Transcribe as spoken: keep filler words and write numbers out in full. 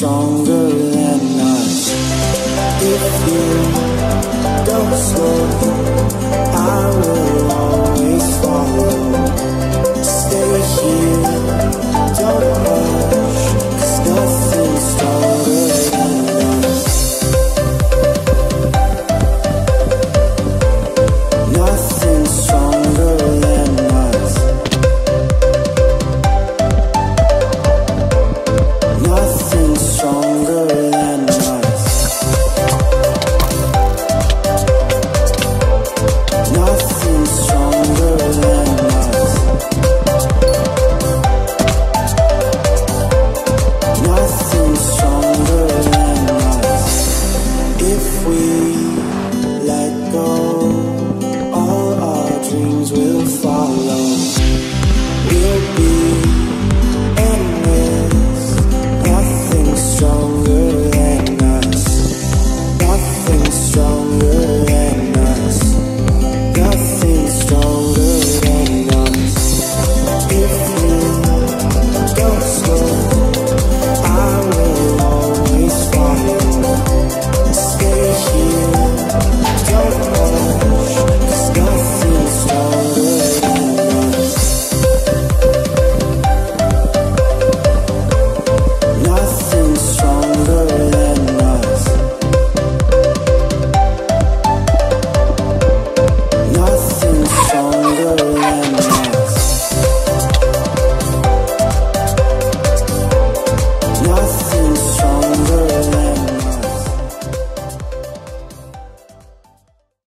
song.